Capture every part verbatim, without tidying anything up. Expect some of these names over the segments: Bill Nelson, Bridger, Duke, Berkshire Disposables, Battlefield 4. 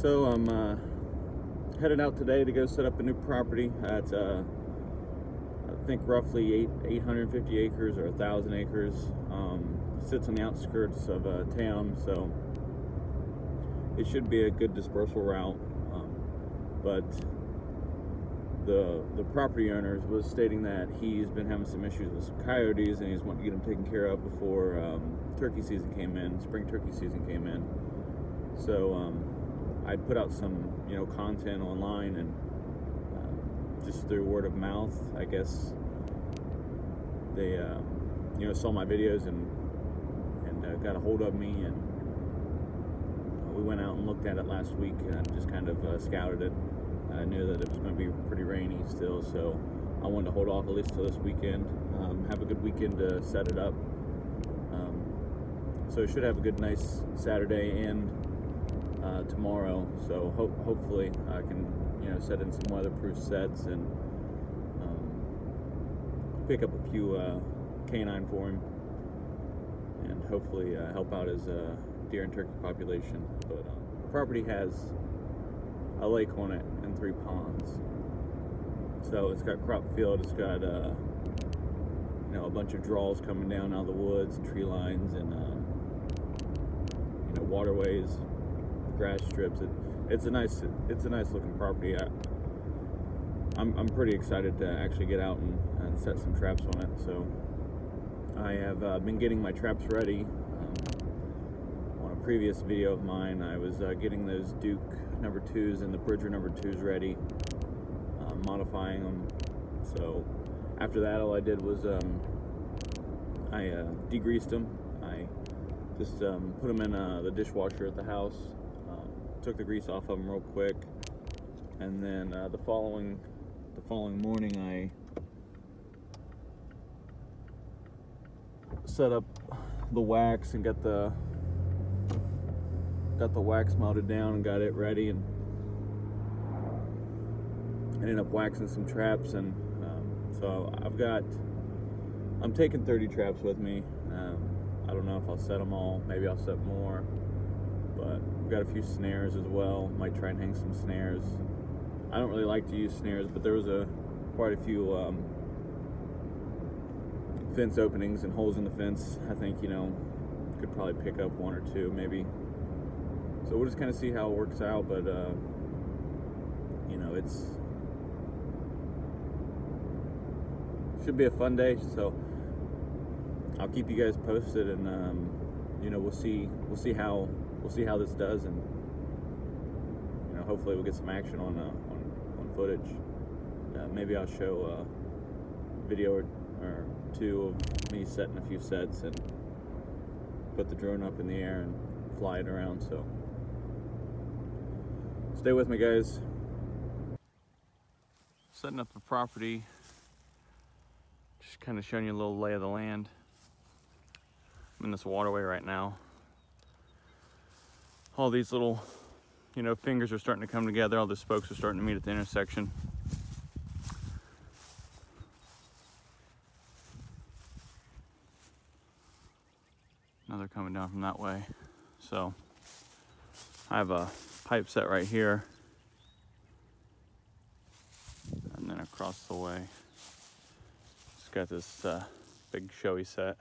so I'm uh, headed out today to go set up a new property at uh, I think roughly eight, 850 acres or one thousand acres. Um, sits on the outskirts of uh, town, so it should be a good dispersal route, um, but the the property owners was stating that he's been having some issues with some coyotes and he's wanting to get them taken care of before um, turkey season came in, spring turkey season came in. So um, I put out some you know content online and uh, just through word of mouth, I guess they uh, you know saw my videos and and uh, got a hold of me, and we went out and looked at it last week and just kind of uh, scouted it. I knew that it was going to be pretty rainy still, so I wanted to hold off at least till this weekend. Um, have a good weekend to set it up. Um, so should have a good, nice Saturday and uh, tomorrow. So hope hopefully I can you know set in some weatherproof sets and um, pick up a few uh, canine for him, and hopefully uh, help out his uh, deer and turkey population. But uh, the property has a lake on it and three ponds, so it's got crop field, it's got uh, you know a bunch of draws coming down out of the woods, tree lines, and uh, you know waterways, grass strips. It, it's a nice, it's a nice looking property. I, I'm I'm pretty excited to actually get out and, and set some traps on it. So I have uh, been getting my traps ready. Previous video of mine, I was uh, getting those Duke number twos and the Bridger number twos ready, uh, modifying them. So after that, all I did was um, I uh, degreased them. I just um, put them in uh, the dishwasher at the house, uh, took the grease off of them real quick, and then uh, the following the following morning, I set up the wax and got the got the wax melted down and got it ready, and ended up waxing some traps. And um, so I've got I'm taking thirty traps with me. um, I don't know if I'll set them all, maybe I'll set more, but I've got a few snares as well. Might try and hang some snares. I don't really like to use snares, but there was a quite a few um, fence openings and holes in the fence. I think you know could probably pick up one or two maybe. So we'll just kind of see how it works out, but uh, you know, it's should be a fun day. So I'll keep you guys posted, and um, you know, we'll see, we'll see how, we'll see how this does, and you know, hopefully we'll get some action on uh, on, on footage. Uh, maybe I'll show a video or, or two of me setting a few sets and put the drone up in the air and fly it around. So. Stay with me, guys. Setting up the property, just kind of showing you a little lay of the land. I'm in this waterway right now. All these little, you know, fingers are starting to come together. All the spokes are starting to meet at the intersection. Now they're coming down from that way. So I have a pipe set right here, and then across the way, just got this uh, big showy set.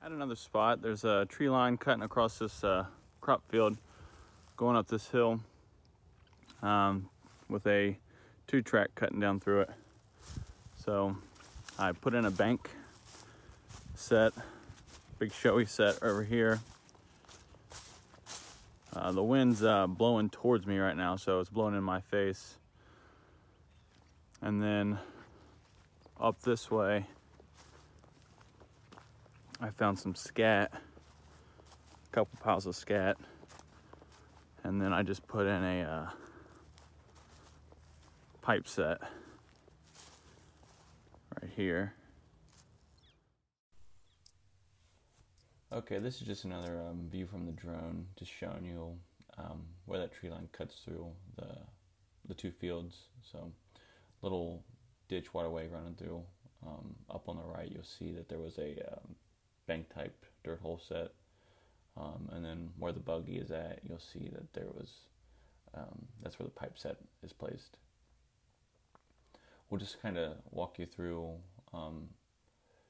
At another spot, there's a tree line cutting across this uh, crop field, going up this hill, um, with a two-track cutting down through it. So I put in a bank set, big showy set over here. Uh, the wind's uh, blowing towards me right now, so it's blowing in my face. And then up this way, I found some scat, a couple piles of scat. And then I just put in a uh, pipe set right here. Okay, this is just another um, view from the drone, just showing you um, where that tree line cuts through the the two fields. So, little ditch waterway running through. Um, up on the right, you'll see that there was a um, bank type dirt hole set. Um, and then where the buggy is at, you'll see that there was, um, that's where the pipe set is placed. We'll just kind of walk you through, um,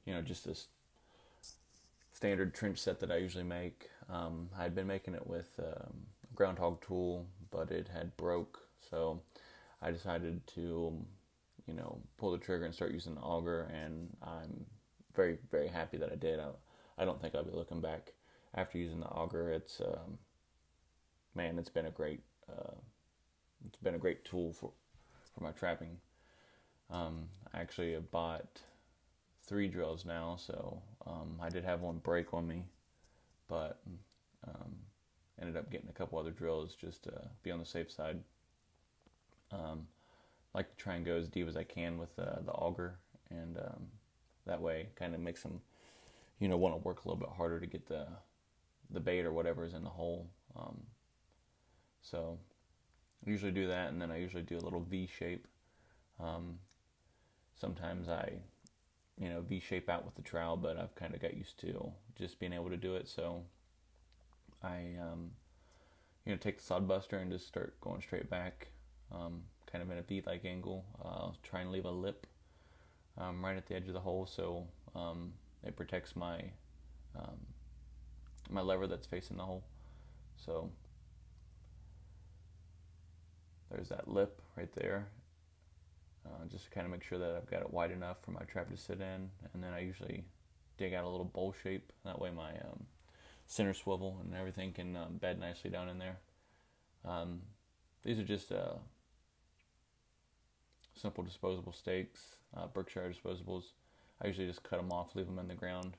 you know, just this standard trench set that I usually make. Um, I had been making it with um, a groundhog tool, but it had broke. So I decided to, you know, pull the trigger and start using an auger. And I'm very, very happy that I did. I, I don't think I'll be looking back after using the auger. It's, um, man, it's been a great, uh, it's been a great tool for, for my trapping. Um, I actually have bought three drills now, so um, I did have one break on me, but um, ended up getting a couple other drills just to be on the safe side. Um, I like to try and go as deep as I can with uh, the auger, and um, that way kind of makes them, you know, want to work a little bit harder to get the the bait or whatever is in the hole. Um, so I usually do that, and then I usually do a little V shape. Um, sometimes I, you know, V-shape out with the trowel, but I've kind of got used to just being able to do it. So I, um, you know, take the sod buster and just start going straight back, um, kind of in a V-like angle. Uh, I'll try and leave a lip um, right at the edge of the hole, so um, it protects my um, my lever that's facing the hole. So there's that lip right there. Uh, just to kind of make sure that I've got it wide enough for my trap to sit in. And then I usually dig out a little bowl shape. That way my um, center swivel and everything can um, bed nicely down in there. Um, these are just uh, simple disposable stakes, uh, Berkshire Disposables. I usually just cut them off, leave them in the ground,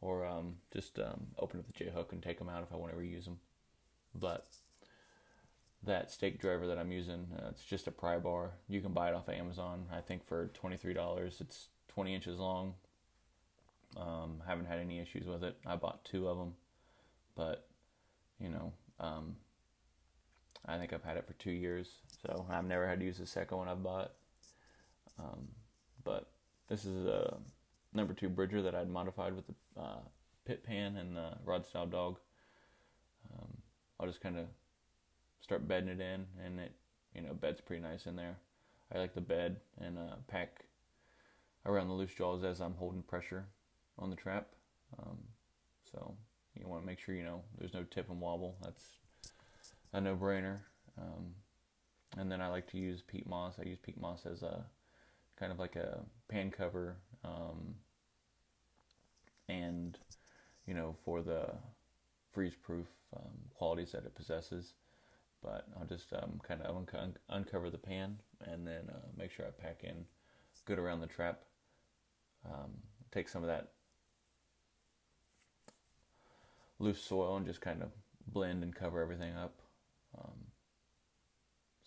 or um, just um, open up the J-hook and take them out if I want to reuse them. But that stake driver that I'm using, uh, it's just a pry bar. You can buy it off of Amazon, I think, for twenty-three dollars. It's twenty inches long. Um, haven't had any issues with it. I bought two of them, but, you know, um, I think I've had it for two years, so I've never had to use the second one I've bought. Um, but this is a number two Bridger that I'd modified with the uh, pit pan and the rod style dog. Um, I'll just kind of start bedding it in, and it, you know, beds pretty nice in there. I like the bed and uh, pack around the loose jaws as I'm holding pressure on the trap. Um, so you want to make sure, you know, there's no tip and wobble. That's a no-brainer. Um, and then I like to use peat moss. I use peat moss as a kind of like a pan cover, um, and, you know, for the freeze-proof um, qualities that it possesses. But I'll just um, kind of un uncover the pan, and then uh, make sure I pack in good around the trap. Um, take some of that loose soil and just kind of blend and cover everything up. Um,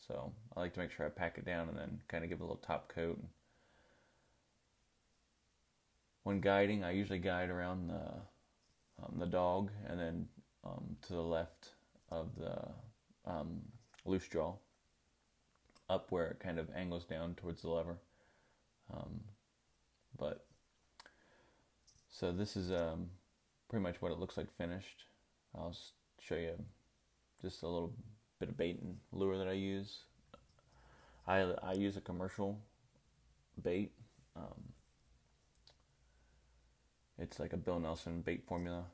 so I like to make sure I pack it down and then kind of give it a little top coat. When guiding, I usually guide around the, um, the dog, and then um, to the left of the Um, loose jaw, up where it kind of angles down towards the lever. Um, but so this is um, pretty much what it looks like finished. I'll show you just a little bit of bait and lure that I use. I, I use a commercial bait. Um, it's like a Bill Nelson bait formula,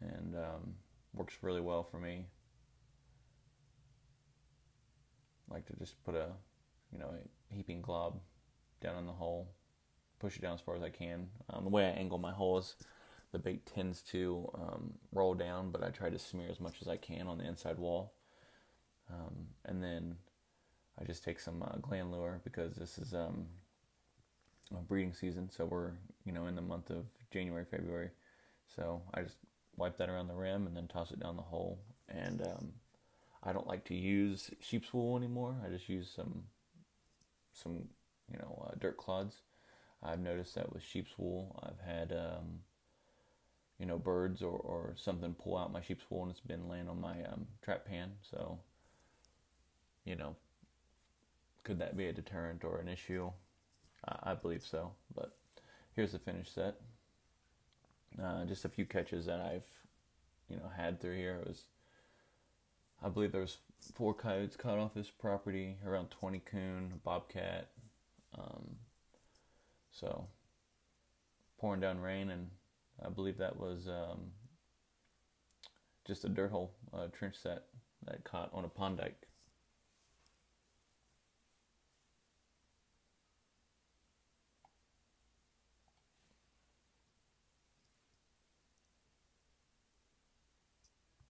and um, works really well for me. Like to just put a, you know, a heaping glob down on the hole, push it down as far as I can. Um, the way I angle my hole is the bait tends to um, roll down, but I try to smear as much as I can on the inside wall. Um, and then I just take some uh, gland lure, because this is um, breeding season, so we're, you know, in the month of January, February. So I just wipe that around the rim and then toss it down the hole. And Um, I don't like to use sheep's wool anymore. I just use some, some you know, uh, dirt clods. I've noticed that with sheep's wool, I've had, um, you know, birds or, or something pull out my sheep's wool, and it's been laying on my um, trap pan. So, you know, could that be a deterrent or an issue? I, I believe so. But here's the finished set. Uh, just a few catches that I've you know, had through here. It was, I believe there was four coyotes caught off this property, around twenty coon, a bobcat. Um, so pouring down rain, and I believe that was um, just a dirt hole uh, trench set that caught on a pond dike.